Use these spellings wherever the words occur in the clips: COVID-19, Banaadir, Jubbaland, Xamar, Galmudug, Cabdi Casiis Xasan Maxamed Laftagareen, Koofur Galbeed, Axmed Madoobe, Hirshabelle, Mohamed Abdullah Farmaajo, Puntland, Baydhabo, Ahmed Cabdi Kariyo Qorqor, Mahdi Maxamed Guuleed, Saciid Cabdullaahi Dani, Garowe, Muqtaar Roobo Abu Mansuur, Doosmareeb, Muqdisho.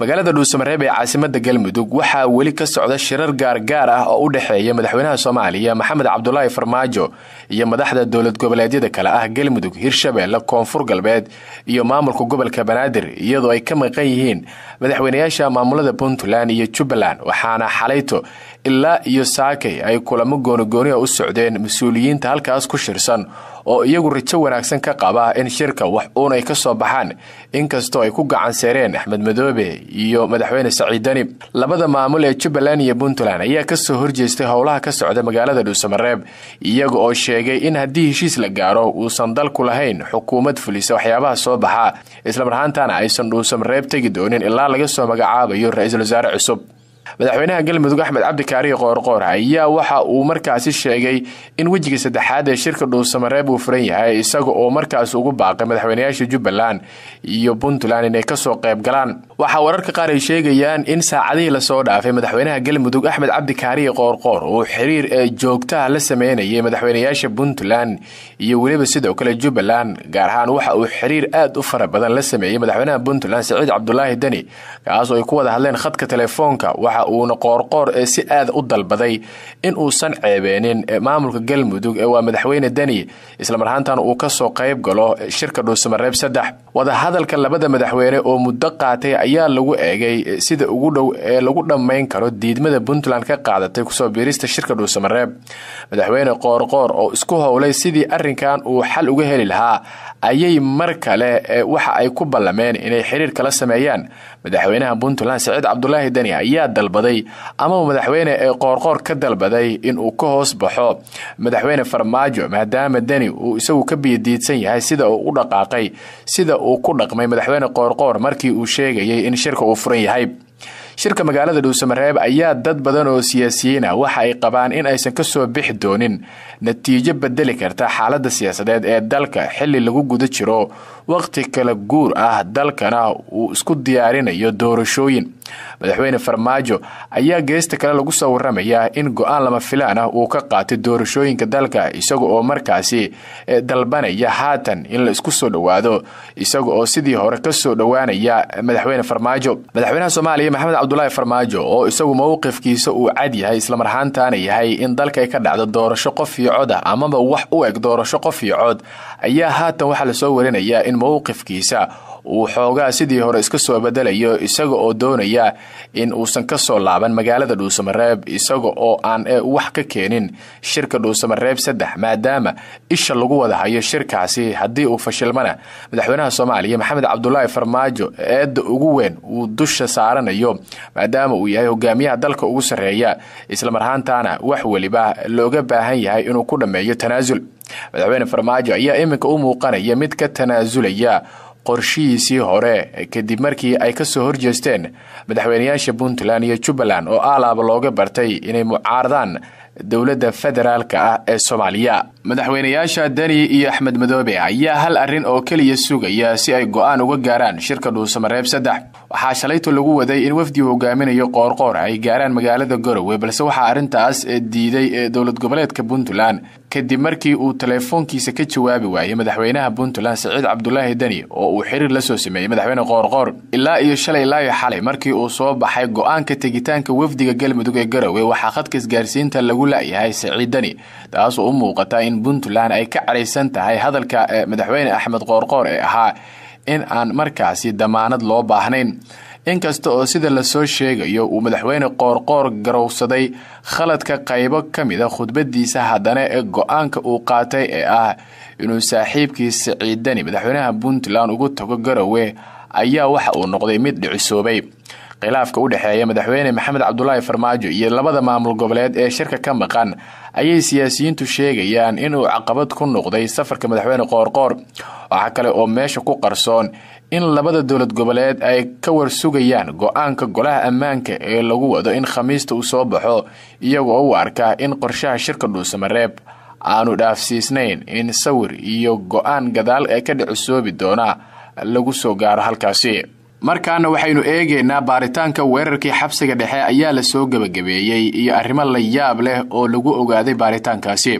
magaalada Doosmareeb ee caasimadda Galmudug waxa weli ka socda shirar gaar ah oo u dhaxeeya madaxweynaha Soomaaliya Mohamed Abdullah Farmaajo iyo madaxda dawlad goboleedyada kala ah Galmudug Hirshabelle Koonfur Galbeed iyo maamulka gobolka Banaadir iyadoo ay ka maqan yihiin madaxweynayaasha maamulada Puntland iyo Jubbaland waxaana xalayto ilaa iyo saakay ay kulamo gooni u socdeen mas'uuliyiinta halkaas ku shirsan oo iyagu rijo wanaagsan ka qaba in shirka wax uun ay ka soo baxaan inkastoo ay ku gacan saareen Axmed Madoobe iyo madaxweyne Saciidani labada maamul ee Jubbaland iyo Puntland ayaa ka soo horjeestay howlaha ka socda magaalada Doosmareeb iyaga oo sheegay in haddii heshiis la gaaro uusan dalku lahayn xukuumad fulis waxyaabaha soo baxa isla markaana aysan Doosmareeb tagi doonin ilaa laga soo magacaabayo ra'iisul wasaare cusub madaxweynaha Galmudug Ahmed Cabdi Kariyo Qorqor ayaa waxa uu markaas sheegay in wajiga saddexaad ee shirka Doosmareeb uu furan yahay isaga oo markaas ugu baaqay madaxweynayaasha Jubbaland iyo Puntland inay ka soo qayb galaan waxa wararka qaar ay sheegayaan in saacadii la soo dhaafay madaxweynaha Galmudug Ahmed Cabdi Kariyo Qorqor oo xiriir joogto ah la sameeyay madaxweynayaasha Puntland iyo waliba sidoo kale Jubbaland gaar ahaan waxa uu xiriir aad u fara badan la sameeyay madaxweynaha Puntland Saciid Cabdullaahi Dani kaas oo ay ku wada hadleen khadka telefoonka وأن قرقر سئاد أضل بدي إن أوصن عبانين معمول كجلمدوج أو مدحوين الدني إسلام رهانتان وقصوا قيب جلاه شركة Doosmareeb سدح وده هذا الكلام بدأ مدحوين أو مدقعته عيال لو أجي سيد لو قلنا ما ينكروا الديد مدى Puntland كقاعدة تكسر بيرست شركة Doosmareeb مدحوين قرقر أو سكوها ولا سيد أرن كان وحل وجهه لها أي مركلة وح أي كبل من إن يحرر كلا سمايان مدحوينها Puntland Saciid Cabdullaahi Dani عياد dalbaday ama madaxweyne ee Qorqor ka dalbaday in uu ka hoos baxo madaxweyne Farmaajo maadaama Dani uu isagu ka biidiidsan yahay sida uu u dhaqaaqay sida uu ku dhaqmay madaxweyne Qorqor markii uu sheegay in shirka uu furan yahay shirka magaalada Doosmareeb ayaa dad badan oo siyaasiyiin ah waxa ay qabaan in aysan ka soo bixi doonin natiijo bedeli karta xaaladda siyaasadeed ee dalka xilli lagu guda jiro waqti kala guur ah dalkana uu isku diyaarinayo doorashooyin madaxweyne Farmaajo ayaa geesta kale lagu soo warramaya in go'aan lama filaan ah uu ka qaatay doorashooyinka dalka isaga oo markaasi dalbanaya haatan in la isku soo dhawaado isaga oo sidii hore ka soo dhawaanaya madaxweyne Farmaajo madaxweynaha Soomaaliya Mohamed Abdullah Farmaajo oo isagu mowqifkiisa uu cad yahay isla markaana yahay in dalka ay ka dhacdo doorasho qof iyo cod ah ama wax u eg doorasho qof iyo cod ayaa haatan waxa la soo warinayaa in mowqifkiisa uu xoogaa sidii hore iska soo badalayo isaga oo doonaya in uusan ka soo laaban magaalada Doosmareeb isaga oo aan wax ka keenin shirka Doosmareeb saddex maadaama isha lagu wada hayo shirkaasi haddii uu fashilmana madaxweynaha Soomaaliya Mohamed Abdullah Farmaajo aad ugu weyn uu dusha saaranayo maadaama uu yahay hogaamiyaha dalka ugu sareeya isla markaana wax waliba looga baahan yahay inuu ku dhameeyo tanaasul madaxweynaha Farmaajo ayaa iminka u muuqanaya mid ka tanaasulaya qorshihiisii hore kadib markii ay ka soo horjeesteen madaxweynayaasha Puntland iyo Jubbaland oo alaaba looga bartay inay mucaaradaan dawladda federaalka ah ee Soomaaliya madaxweynayaasha Dani iyo Axmed Madoobe ayaa hal arrin oo kaliya sugaya si ay go'aan uga gaaraan shirka Doosmareeb saddex waxa shalayto lagu waday in wafdi hogaaminayo Qorqor ay gaaraan magaalada Garowe balse waxa arrintaas diiday dawlad goboleedka Puntland kadib markii uu telefoonkiisa ka jawaabi waayay madaxweynaha Puntland Saciid Cabdullaahi Dani oo uu xiriir la soo sameeyay madaxweyne Qorqor ilaa iyo shalay markii uu soo baxay go'aanka tagitaanka wafdiga Galmudug ee Garowe waxa khadka isgaarsiinta lagu leeyahay Saciid Dani taas oo muuqata in Puntland ay ka careysan tahay hadalka madaxweyne Axmed Qorqor ee ahaa in aan markaasi damaanad loo baahnayn inkasta oo sida la soo sheegayo uu madaxweyne Qorqor garowsaday khaladka qaybo kamida khudbadiisa hadana ee go'aanka uu qaatay ee ah inuu saaxiibkiisa Saciid Dani madaxweynaha Puntland ugu tago Garowe ayaa waxa uu noqday mid dhicisoobay khilaafka u dhaxeeya madaxweyne Mohamed Abdullah Farmaajo iyo labada maamul goboleed ee shirka ka maqan ayay siyaasiyiintu sheegayaan inuu caqabad ku noqday safarka madaxweyne Qorqor waxa kale oo meesha ku qarsoon in labada dawlad goboleed ay ka warsugayaan go'aanka golaha ammaanka ee lagu wado in Khamiista uu soo baxo iyaga oo arka in qorshaha shirka Doosmareeb aanu dhaafsiisnayn in sawir iyo go'aan gadaal ay ka dhicoobi doona lagu soo gaaro halkaasi markaana waxaynu eegaynaa baaritaanka weerarkii xabsiga dhexe ayaa la soo gabagabeeyay iyo arrimo la yaab leh oo lagu ogaaday baaritaankaasi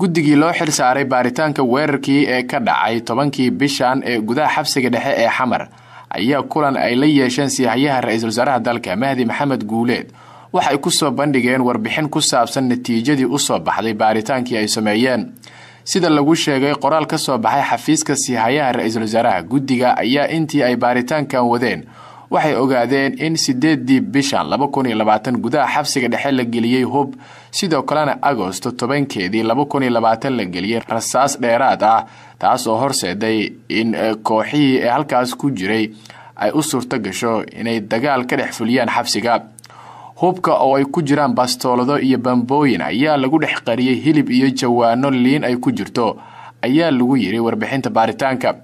guddigii loo xil saaray baaritaanka weerarkii ee ka dhacay 10kii bishan ee gudaha xabsiga dhexe ee Xamar ayaa kulan ay la yeesheen siyaasaha ra'iisul wasaaraha dalka Mahdi Maxamed Guuleed waxay ku soo bandhigeen warbixin ku saabsan natiijadii u soo baxday baaritaankii ay sameeyeen sida lagu sheegay qoraal ka soo baxay xafiiska siyaasaha ra'iisul wasaaraha guddiga ayaa intii ay baaritaankan wadeen waxay ogaadeen in 8 bishan 2020 gudaha xabsiga dhexe la geliyay hub sidoo kalena Agosto 10keedii 2020 la geliyay rasaas dheeraad ah taas oo horseeday in kooxii ee halkaas ku jiray ay u suurto gasho inay dagaal ka dhex fuliyaan xabsiga hubka oo ay ku jiraan bastoolado iyo bambooyin ayaa lagu dhex qariyay hilib iyo jawaano liin ay ku jirto ayaa lagu yiri warbixinta baaritaanka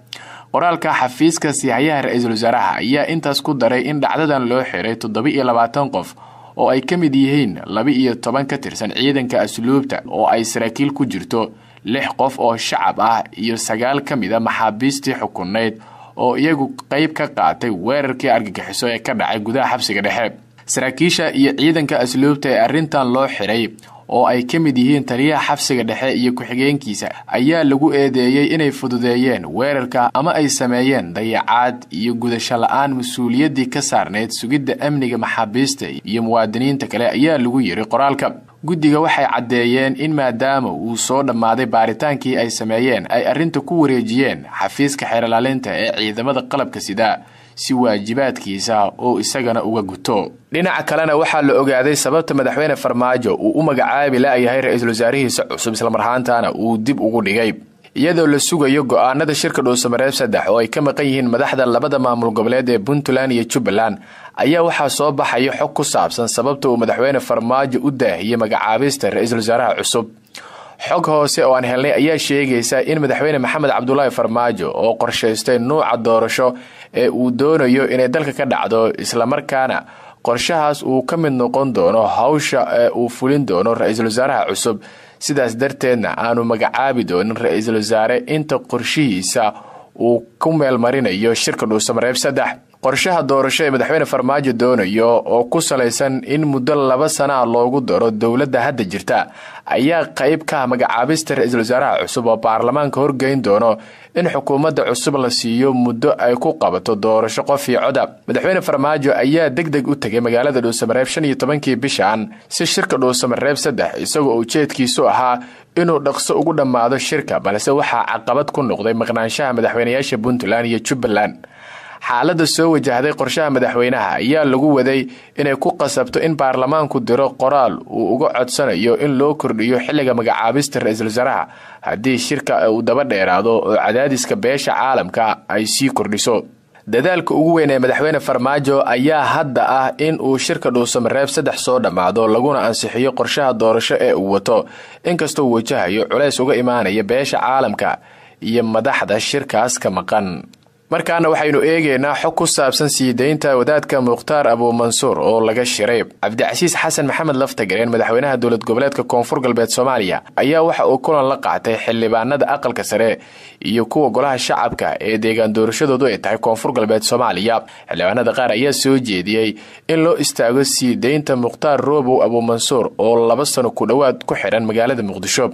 qoraalka xafiiska siyaasaha ra'iisul wasaaraha ayaa intaas ku daray in dhacdadan loo xiray 27 qof oo ay kamid yihiin 12 ka tirsan ciidanka asluubta oo ay saraakiil ku jirto 6 qof oo shacab ah iyo 9 kamid ah maxaabiistii xukuumadeed oo iyagu qayb ka qaatay weerarkii argagixiso ee ka dhacay gudaha xabsiga dhexe saraakiisha iyo ciidanka asluubta ee arrintan loo xiray oo ay kamid yihiin taliyaha xabsiga dhexe iyo ku-xigeenkiisa ayaa lagu eedeeyay inay fududeeyeen weerarka ama ay sameeyeen dayacaad iyo gudasho la'aan mas'uuliyaddii ka saarneyd sugidda amniga maxaabiista iyo muwaadiniinta kale ayaa lagu yiri qoraalka guddiga waxay caddeeyeen in maadaama uu soo dhammaaday baaritaankii ay sameeyeen ay arrinta ku wareejiyeen xafiiska xeerlaalinta ee ciidamada qalabka sida si waajibaadkiisa oo isagana uga guto dhinaca kalena waxa la ogaaday sababta madaxweyne Farmaajo uu u magacaabi la'yahay ra'iisul wasaarihiisa cusub isla marhaantaana uu dib ugu dhigay iyadoo la sugayo go'aanada shirka Doosmareeb 3 oo ay ka maqan yihiin madaxda labada maamul goboleed ee Puntland iyo Jubaland ayaa waxa soo baxay xog ku saabsan sababta uu madaxweyne Farmaajo u daahiyay magacaabista ra'iisul wasaaraha cusub xog hoose oo aan helnay ayaa sheegaysa in madaxweyne Mohamed Abdullah Farmaajo oo qorsheystay nooca doorasho ee uu doonayo inay dalka ka dhacdo isla markaana qorshahaas uu ka mid noqon doono hawsha ee uu fulin doono ra'iisul wasaaraha cusub sidaas darteedna aanu magacaabi doonin ra'iisul wasaare inta qorshihiisa uu ku meel marinayo shirka Doosmareeb 3 qorshaha doorasho ee madaxweyne Farmaajo doonayo oo ku salaysan in muddo 2 sano loogu daro dawladda hadda jirta ayaa qayb ka magacaabista ra'iisul wasaaraha cusub oo baarlamaanka horgeyn doono in xukuumadda cusub la siiyo muddo ay ku qabato doorasho qof iyo codab madaxweyne Farmaajo ayaa degdeg u tagay magaalada Doosmareeb 15kii bishan si shirka Doosmareeb 3 isagoo oo jeedkiisu ahaa inuu dhaqso ugu dhamaado shirka balse waxa caqabad ku noqday maqnaanshaha madaxweynayaasha Puntland iyo Jubaland xaaladda soo wajahday qorshaha madaxweynaha ayaa lagu waday inay ku qasabto in baarlamaanku diro qoraal uu uga codsanayo in loo kordhiyo xilliga magacaabista ra'iisul wasaaraha haddii shirka uu daba dheeraado oo cadaadiska beesha caalamka ay sii kordhiso dadaalka ugu weyn ee madaxweyne Farmaajo ayaa hadda ah in uu shirka Doosmareeb 3 soo dhamaado laguna ansixiyo qorshaha doorasho ee uu wato inkastoo wajahayo culays uga imaanaya beesha caalamka iyo madaxda shirkaas ka maqan markaana waxaynu eegeynaa xog ku saabsan siideynta wadaadka Muqtaar Abu Mansuur oo laga shiray Cabdi Casiis Xasan Maxamed Laftagareen madaxweynaha dawlad goboleedka Koonfur Galbeed Soomaaliya ayaa waxa uu kulan la qaatay xildhibaanada aqalka sare iyo kuwa golaha shacabka ee deegaan doorashadoodu ay tahay Koonfur Galbeed Soomaaliya xildhibaanada qaar ayaa soo jeediyay in loo istaago siideynta Muqtaar Roobo Abu Mansuur oo 2 sano ku dhawaad ku xiran magaalada Muqdisho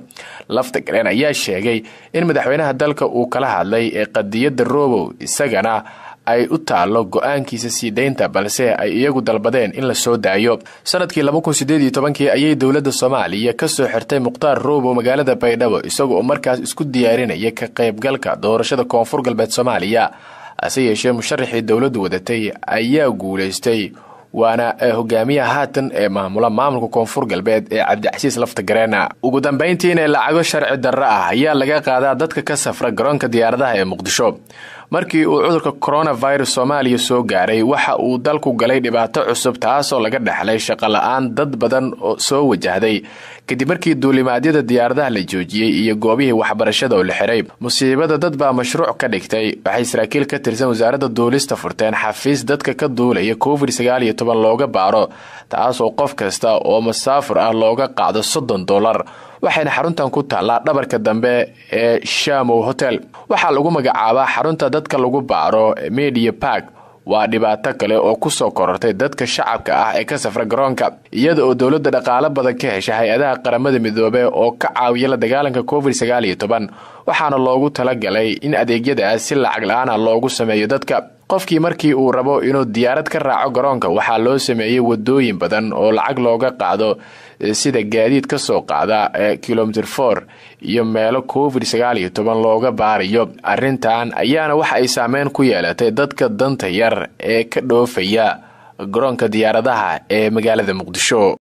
Laftagareen ayaa sheegay in madaxweynaha dalka uu kala hadlay ee qadiyada Roobo isagana ay u taalo go'aankiisa siideynta balse ay iyagu dalbadeen in la soo daayo sanadkii 2018 ayay dawladda Soomaaliya ka soo xirtay Muqtaar Roobo magaalada Baydhabo isagoo markaas isku diyaarinaya ka qaybgalka doorashada Koonfur Galbeed Soomaaliya ase yeeshee musharrixii dawladdu wadatay ayaa guuleystay waana hogaamiyaha haatan ee maamulka Koonfur Galbeed ee Cabdi Casiis Laftagareen ugu dambeyntii in lacago sharci darro ah ayaa laga qaadaa dadka ka safra garoonka diyaaradaha ee Muqdisho markii uu cudurka coronavirus Soomaaliya soo gaaray waxa uu dalku galay dhibaato cusub taas oo laga dhaxlay shaqo la'aan dad badan oo soo wajahday kadib markii duulimaadyada diyaaradaha la joojiyay iyo goobihii waxbarashada oo la xiray musiibada dad baa mashruuc ka dhigtay waxay saraakiil ka tirsan wasaaradda duulista furteen xafiis dadka ka duulaya COVID-19 looga baaro taas oo qof kasta oo masaafir ah looga qaado $30 waxayna xaruntan ku taala dhabarka dambe ee Shamo Hotel waxa lagu magacaabaa xarunta dadka lagu baaro Media Park waa dhibaato kale oo ku soo korortay dadka shacabka ah ee ka safra garoonka iyada oo dawladda dhaqaale badan ka heshay hay'adaha qaramada midoobay oo ka caawiya la dagaalanka COVID-19 waxaana loogu talagalay in adeegyadaas si lacag la'aan loogu sameeyo dadka qofkii markii uu rabo inuu diyaarad ka raaco garoonka waxa loo sameeyay wadooyin badan oo lacag looga qaado sida gaadiid ka soo qaada kilometer 4 iyo meelo COVID-19 looga baariyo arrintan ayaana wax ay saameen ku yeelatay dadka danta yar ee ka dhoofaya garoonka diyaaradaha ee magaalada Muqdisho.